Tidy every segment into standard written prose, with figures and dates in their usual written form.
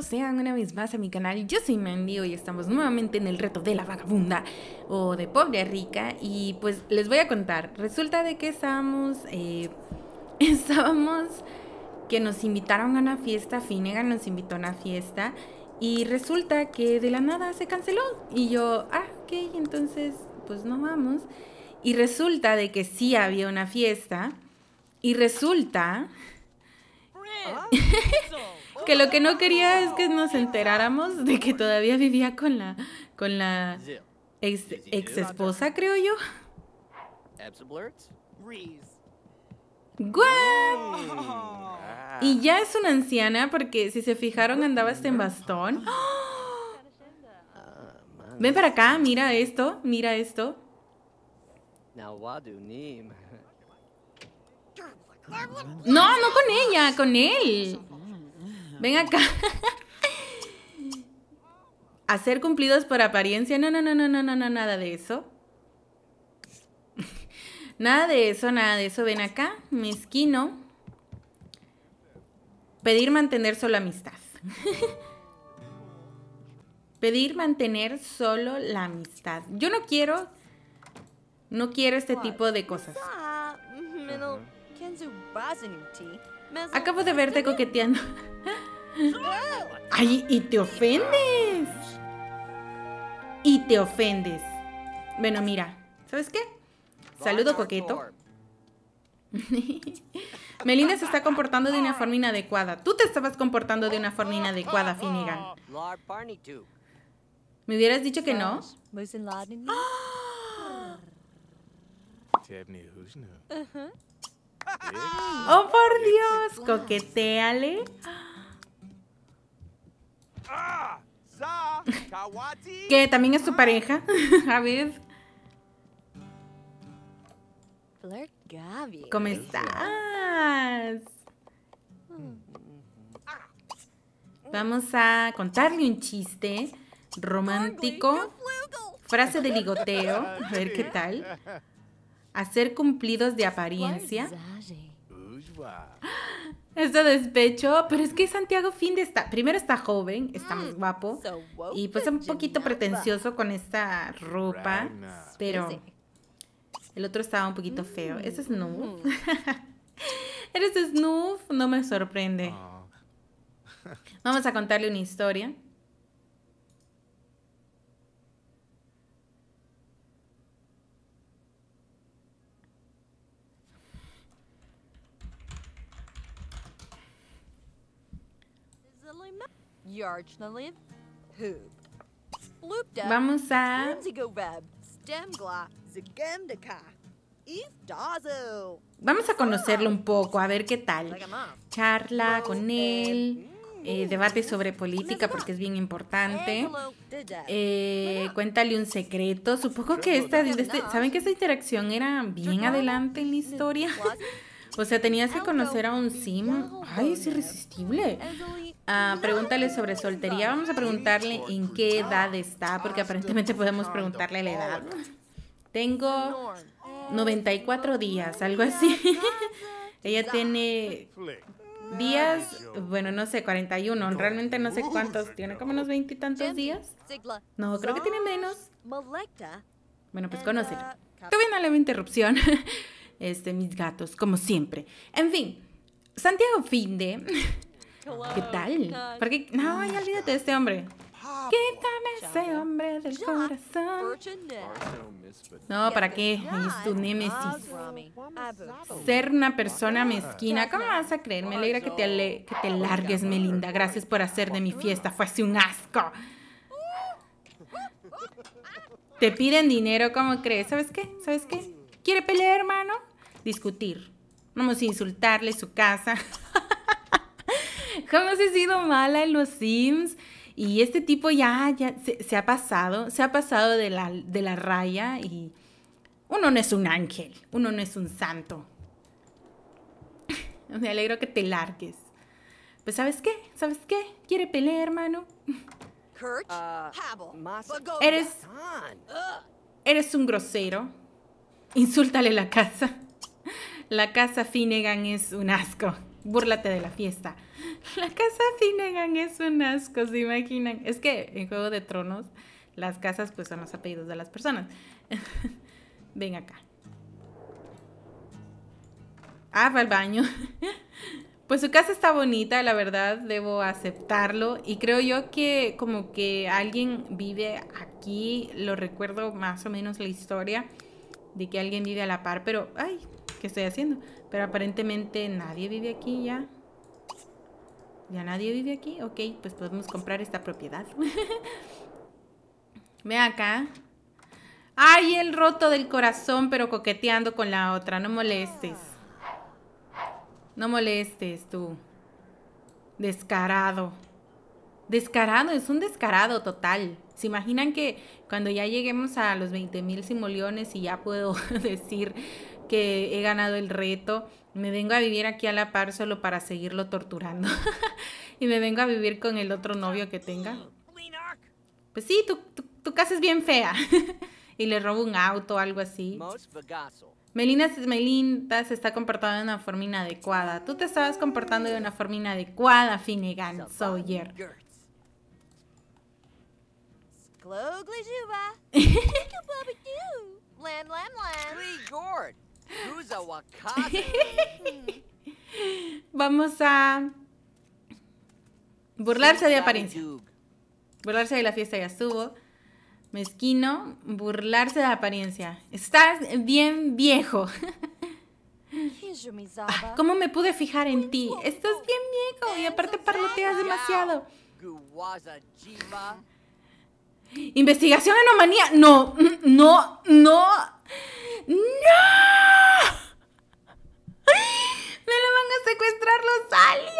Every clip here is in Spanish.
bienvenidos sean una vez más a mi canal. Yo soy Mandy y estamos nuevamente en el reto de la vagabunda o de pobre rica. Y pues les voy a contar, resulta de que estábamos que nos invitaron a una fiesta, Finnegan nos invitó a una fiesta y resulta que de la nada se canceló. Y yo, ok, entonces pues no vamos. Y resulta de que sí había una fiesta y resulta... que lo que no quería es que nos enteráramos de que todavía vivía con la ex esposa, creo yo. ¿What? Y ya es una anciana porque si se fijaron andaba hasta en bastón. ¡Oh! Ven para acá, mira esto, mira esto. No, no con ella, con él. Ven acá. Hacer cumplidos por apariencia. No, no, no, no, no, no, nada de eso. Nada de eso, nada de eso. Ven acá, mezquino. Pedir mantener solo amistad. Pedir mantener solo la amistad. Yo no quiero este tipo de cosas. Acabo de verte coqueteando. Ay, y te ofendes. Y te ofendes. Bueno, mira, ¿sabes qué? Saludo coqueto. Melinda se está comportando de una forma inadecuada. Tú te estabas comportando de una forma inadecuada, Finnegan. ¿Me hubieras dicho que no? ¡Oh, por Dios! Coqueteale. ¿Qué? ¿También es tu pareja? A ver. ¿Cómo estás? Vamos a contarle un chiste romántico. Frase de ligoteo. A ver qué tal. Hacer cumplidos de apariencia. Esto despecho, pero es que Santiago Finde está... Primero está joven, está muy guapo. Y pues un poquito pretencioso con esta ropa. Pero el otro estaba un poquito feo. Ese es Snoof. Eres Snoof, no me sorprende. Vamos a contarle una historia. Vamos a... Vamos a conocerlo un poco, a ver qué tal. Charla con él, debate sobre política porque es bien importante. Cuéntale un secreto. Supongo que esta... ¿Saben que esta interacción era bien adelante en la historia? O sea, tenías que conocer a un sim. Ay, es irresistible. Pregúntale sobre soltería. Vamos a preguntarle en qué edad está, porque aparentemente podemos preguntarle la edad. Tengo 94 días, algo así. Ella tiene días, bueno, no sé, 41. Realmente no sé cuántos. Tiene como unos 20 y tantos días. No, creo que tiene menos. Bueno, pues conócelo. Tuve una leve interrupción. Mis gatos, como siempre. En fin, Santiago Finde. ¿Qué tal? Porque, no, ya olvídate de este hombre. Quítame ese hombre del corazón. No, ¿para qué? Es tu némesis. Ser una persona mezquina. ¿Cómo vas a creer? Me alegra que te largues, Melinda. Gracias por hacer de mi fiesta. Fue así un asco. Te piden dinero, ¿cómo crees? ¿Sabes qué? ¿Sabes qué? ¿Quiere pelear, hermano? Discutir. Vamos a insultarle su casa. Jamás he sido mala en los Sims. Y este tipo ya se ha pasado. Se ha pasado de la raya. Y uno no es un ángel. Uno no es un santo. Me alegro que te largues. Pues, ¿sabes qué? ¿Sabes qué? ¿Quiere pelear, hermano? Eres un grosero. Insúltale la casa. La casa Finnegan es un asco. Búrlate de la fiesta. La casa Finnegan es un asco, ¿se imaginan? Es que en Juego de Tronos las casas pues son los apellidos de las personas. Ven acá. Ah, va al baño. Pues su casa está bonita, la verdad, debo aceptarlo. Y creo yo que como que alguien vive aquí, lo recuerdo más o menos la historia de que alguien vive a la par, pero... ¡Ay! ¿Qué estoy haciendo? Pero aparentemente nadie vive aquí ya. ¿Ya nadie vive aquí? Ok, pues podemos comprar esta propiedad. Ve acá. ¡Ay! El roto del corazón, pero coqueteando con la otra. No molestes. No molestes, tú. Descarado. Descarado, es un descarado total. ¿Se imaginan que cuando ya lleguemos a los 20,000 simoleones y ya puedo decir que he ganado el reto, me vengo a vivir aquí a la par solo para seguirlo torturando? Y me vengo a vivir con el otro novio que tenga. Pues sí, tu casa es bien fea. Y le robo un auto o algo así. Melinda se está comportando de una forma inadecuada. Tú te estabas comportando de una forma inadecuada, Finnegan Sawyer. Vamos a burlarse de apariencia. Burlarse de la fiesta ya estuvo. Mezquino, burlarse de apariencia. Estás bien viejo. Ah, ¿cómo me pude fijar en ti? Estás bien viejo y aparte parloteas demasiado. Investigación anomalía. No, no, no. ¡No! ¡Me lo van a secuestrar los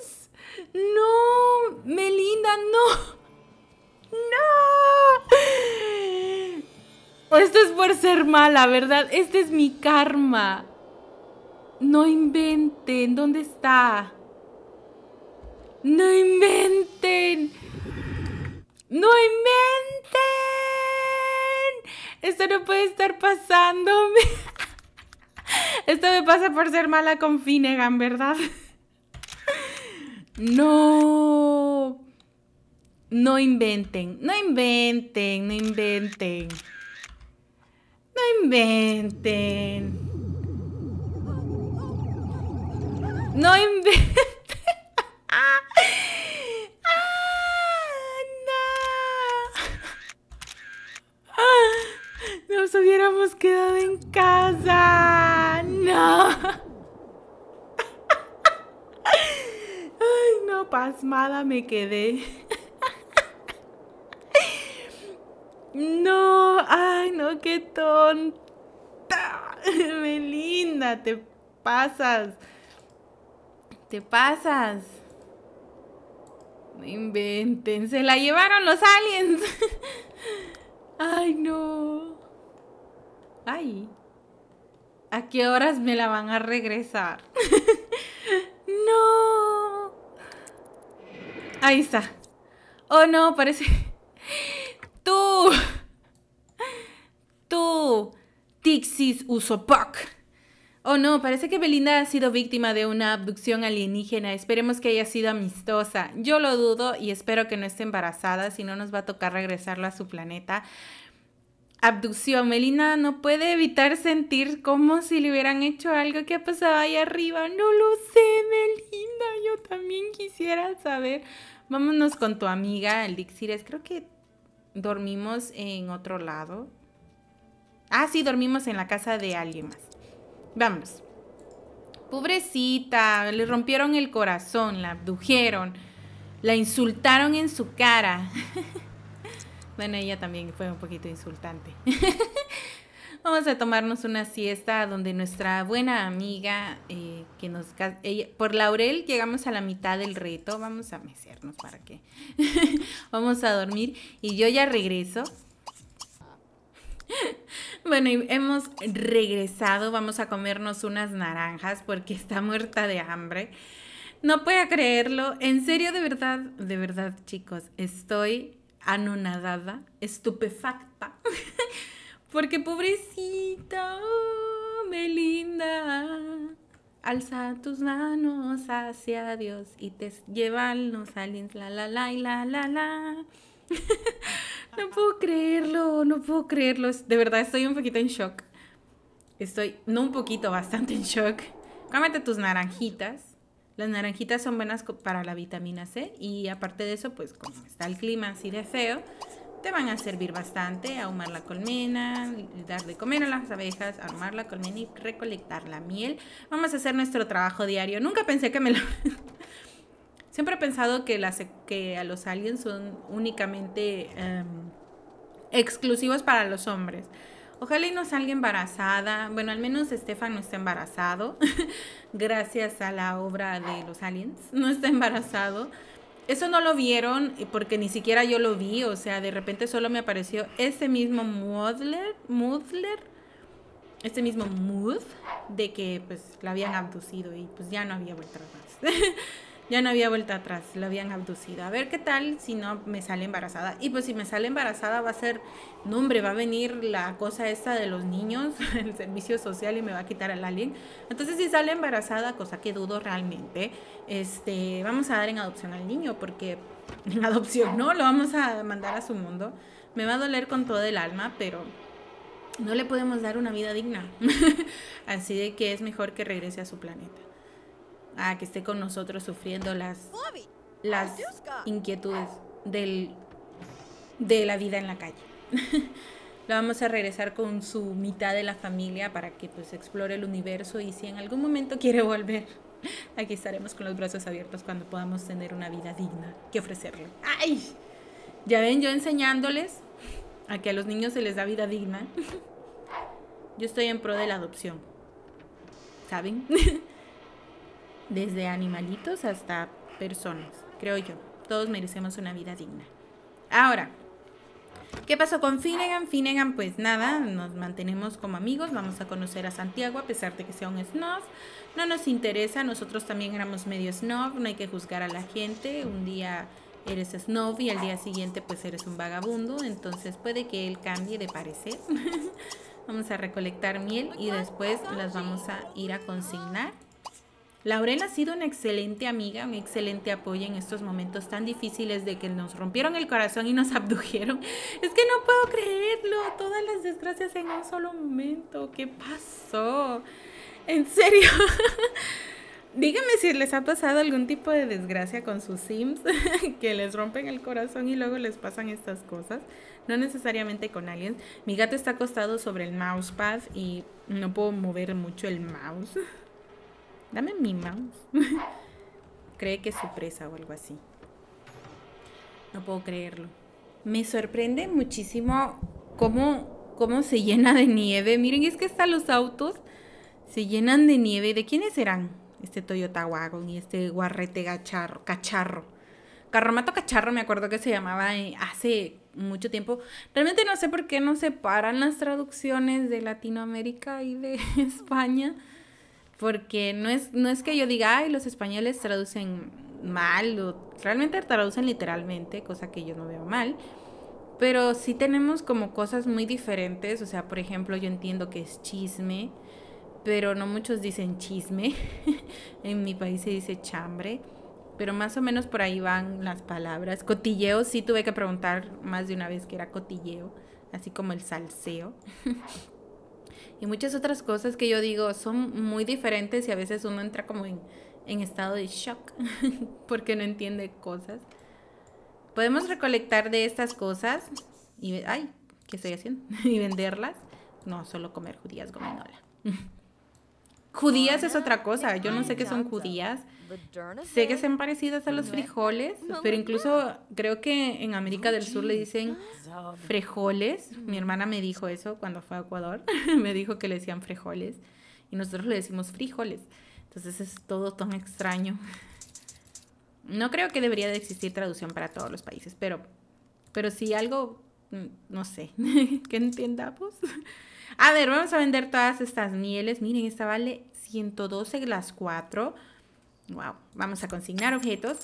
aliens! ¡No! ¡Melinda, no! ¡No! Esto es por ser mala, ¿verdad? Este es mi karma. No inventen. ¿Dónde está? ¡No inventen! ¡No inventen! Esto no puede estar pasándome. Esto me pasa por ser mala con Finnegan, ¿verdad? ¡No! No inventen, no inventen, no inventen. No inventen. No inventen. ¡Ah! ¡Ah! ¡No! ¡Ah! Nos hubiéramos quedado en casa. ¡No! Ay, no, pasmada me quedé. No, ay, no, qué tonta. Melinda, te pasas. Te pasas. No inventen, se la llevaron los aliens. Ay, no. Ay. ¿A qué horas me la van a regresar? No. Ahí está. Oh, no, parece... Tú, Tixis Usopak. Oh no, parece que Melinda ha sido víctima de una abducción alienígena. Esperemos que haya sido amistosa. Yo lo dudo y espero que no esté embarazada. Si no, nos va a tocar regresarla a su planeta. Abducción. Melinda no puede evitar sentir como si le hubieran hecho algo que ha pasado ahí arriba. No lo sé, Melinda. Yo también quisiera saber. Vámonos con tu amiga, el Dixires. Creo que dormimos en otro lado. Ah, sí, dormimos en la casa de alguien más. Vamos. Pobrecita, le rompieron el corazón, la abdujeron, la insultaron en su cara. Bueno, ella también fue un poquito insultante. Vamos a tomarnos una siesta donde nuestra buena amiga, por Laurel llegamos a la mitad del reto. Vamos a mecernos para que... Vamos a dormir y yo ya regreso. Bueno, y hemos regresado. Vamos a comernos unas naranjas porque está muerta de hambre. No puedo creerlo. En serio, de verdad, chicos, estoy anonadada, estupefacta. Porque pobrecita, Melinda. Alza tus manos hacia Dios y te llévanos al la la la la la la. No puedo creerlo, no puedo creerlo. De verdad estoy un poquito en shock. Estoy, no un poquito, bastante en shock. Cómete tus naranjitas. Las naranjitas son buenas para la vitamina C. Y aparte de eso, pues como está el clima así de feo, te van a servir bastante. Ahumar la colmena, dar de comer a las abejas, armar la colmena y recolectar la miel. Vamos a hacer nuestro trabajo diario. Nunca pensé que me lo... Siempre he pensado que a los aliens son únicamente exclusivos para los hombres. Ojalá y no salga embarazada. Bueno, al menos Estefan no está embarazado. Gracias a la obra de los aliens. No está embarazado. Eso no lo vieron porque ni siquiera yo lo vi. O sea, de repente solo me apareció ese mismo mood de que pues la habían abducido y pues ya no había vuelta atrás. Ya no había vuelta atrás. La habían abducido. A ver qué tal si no me sale embarazada. Y pues si me sale embarazada va a ser... No, hombre, va a venir la cosa esta de los niños, el servicio social, y me va a quitar al alien. Entonces si sale embarazada, cosa que dudo realmente, vamos a dar en adopción al niño, porque en adopción no, lo vamos a mandar a su mundo. Me va a doler con todo el alma, pero no le podemos dar una vida digna. Así de que es mejor que regrese a su planeta. Ah, que esté con nosotros sufriendo las inquietudes de la vida en la calle. Lo vamos a regresar con su mitad de la familia para que pues explore el universo, y si en algún momento quiere volver, aquí estaremos con los brazos abiertos cuando podamos tener una vida digna que ofrecerle. ¡Ay! Ya ven, yo enseñándoles a que a los niños se les da vida digna. Yo estoy en pro de la adopción, ¿saben? Desde animalitos hasta personas, creo yo. Todos merecemos una vida digna. Ahora, ¿qué pasó con Finnegan? Finnegan, pues nada, nos mantenemos como amigos. Vamos a conocer a Santiago, a pesar de que sea un snob. No nos interesa, nosotros también éramos medio snob. No hay que juzgar a la gente. Un día eres snob y al día siguiente pues eres un vagabundo. Entonces puede que él cambie de parecer. Vamos a recolectar miel y después las vamos a ir a consignar. Laurel ha sido una excelente amiga, un excelente apoyo en estos momentos tan difíciles de que nos rompieron el corazón y nos abdujeron. Es que no puedo creerlo, todas las desgracias en un solo momento. ¿Qué pasó? ¿En serio? Díganme si les ha pasado algún tipo de desgracia con sus sims, que les rompen el corazón y luego les pasan estas cosas. No necesariamente con aliens. Mi gato está acostado sobre el mousepad y no puedo mover mucho el mouse. Dame mi mouse. Cree que es su presa o algo así. No puedo creerlo. Me sorprende muchísimo cómo se llena de nieve. Miren, es que hasta los autos se llenan de nieve. ¿De quiénes serán? Este Toyota Wagon y este guarrete cacharro. Carromato cacharro, me acuerdo que se llamaba hace mucho tiempo. Realmente no sé por qué no separan las traducciones de Latinoamérica y de España. Porque no es que yo diga, ay, los españoles traducen mal, o realmente traducen literalmente, cosa que yo no veo mal. Pero sí tenemos como cosas muy diferentes. O sea, por ejemplo, yo entiendo que es chisme, pero no muchos dicen chisme. En mi país se dice chambre, pero más o menos por ahí van las palabras. Cotilleo, sí tuve que preguntar más de una vez que era cotilleo, así como el salseo. Y muchas otras cosas que yo digo son muy diferentes y a veces uno entra como en estado de shock porque no entiende cosas. Podemos recolectar de estas cosas y... ¡Ay! ¿Qué estoy haciendo? Y venderlas. No, solo comer judías gominola. Judías es otra cosa. Yo no sé qué son judías. Sé que son parecidas a los frijoles, pero incluso creo que en América del Sur le dicen frijoles. Mi hermana me dijo eso cuando fue a Ecuador. Me dijo que le decían frijoles y nosotros le decimos frijoles. Entonces es todo tan extraño. No creo que debería de existir traducción para todos los países, pero sí algo, no sé, que entendamos. A ver, vamos a vender todas estas mieles. Miren, esta vale 112 las 4. Wow, vamos a consignar objetos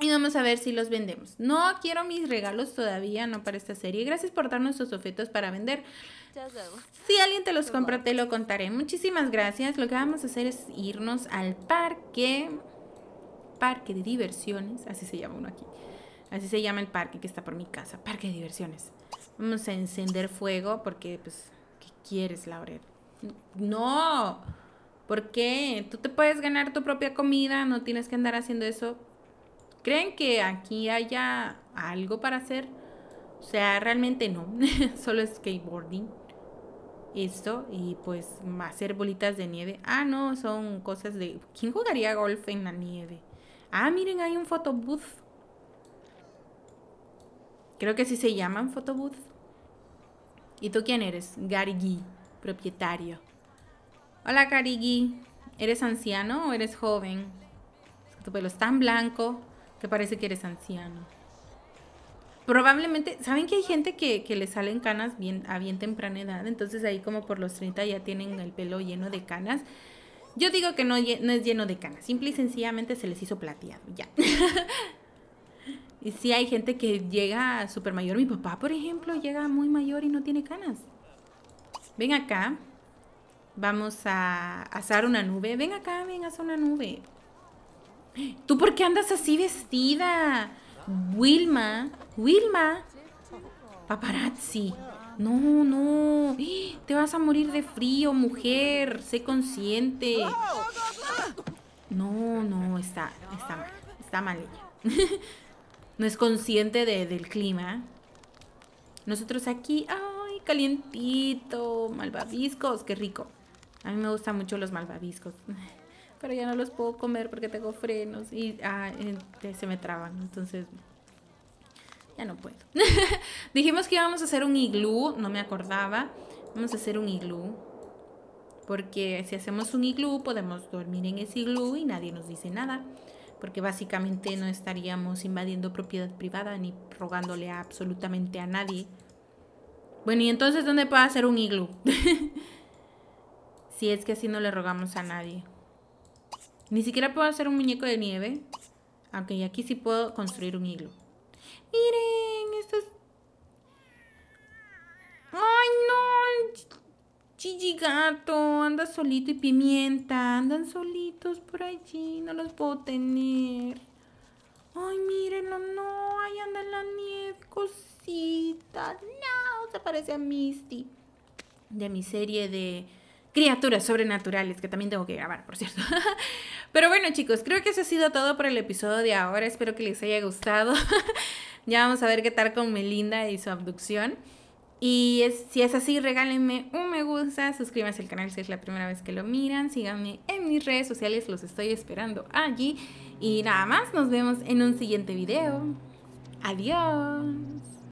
y vamos a ver si los vendemos. No quiero mis regalos todavía, no para esta serie. Gracias por darnos sus objetos para vender. Si alguien te los compra, te lo contaré. Muchísimas gracias. Lo que vamos a hacer es irnos al parque. Parque de diversiones. Así se llama uno aquí. Así se llama el parque que está por mi casa. Parque de diversiones. Vamos a encender fuego porque, pues, ¿qué quieres, Laurel? ¡No! ¿Por qué? Tú te puedes ganar tu propia comida. No tienes que andar haciendo eso. ¿Creen que aquí haya algo para hacer? O sea, realmente no. Solo skateboarding. Esto. Y pues hacer bolitas de nieve. Ah, no. Son cosas de... ¿Quién jugaría golf en la nieve? Ah, miren. Hay un photobooth. Creo que sí se llaman photobooth. ¿Y tú quién eres? Gary Guy, propietario. Hola, Gary Guy. ¿Eres anciano o eres joven? Tu pelo es tan blanco que parece que eres anciano. Probablemente, ¿saben que hay gente que le salen canas a bien temprana edad? Entonces ahí como por los 30 ya tienen el pelo lleno de canas. Yo digo que no es lleno de canas. Simple y sencillamente se les hizo plateado, ya. Y sí hay gente que llega súper mayor. Mi papá, por ejemplo, llega muy mayor y no tiene canas. Ven acá. Vamos a asar una nube. Ven acá, ven, haz una nube. ¿Tú por qué andas así vestida? Wilma, Wilma, paparazzi, no, no, te vas a morir de frío, mujer, sé consciente. No, no, está mal ella. No es consciente del clima. Nosotros aquí, ay, calientito, malvaviscos, qué rico. A mí me gustan mucho los malvaviscos. Pero ya no los puedo comer porque tengo frenos y se me traban, entonces ya no puedo. Dijimos que íbamos a hacer un iglú, no me acordaba. Vamos a hacer un iglú porque si hacemos un iglú podemos dormir en ese iglú y nadie nos dice nada, porque básicamente no estaríamos invadiendo propiedad privada ni rogándole absolutamente a nadie. Bueno, y entonces ¿dónde puedo hacer un iglú? Si es que así no le rogamos a nadie. Ni siquiera puedo hacer un muñeco de nieve. Aunque aquí sí puedo construir un iglú. Miren, esto es... ¡Ay, no! Chichigato, anda solito y pimienta. Andan solitos por allí. No los puedo tener. Ay, mírenlo, no. Ahí anda en la nieve, cosita. No, se parece a Misty. De mi serie de... criaturas sobrenaturales, que también tengo que grabar, por cierto. Pero bueno, chicos, creo que eso ha sido todo por el episodio de ahora. Espero que les haya gustado. Ya vamos a ver qué tal con Melinda y su abducción. Y si es así, regálenme un me gusta, suscríbanse al canal si es la primera vez que lo miran, síganme en mis redes sociales, los estoy esperando allí. Y nada más, nos vemos en un siguiente video. Adiós.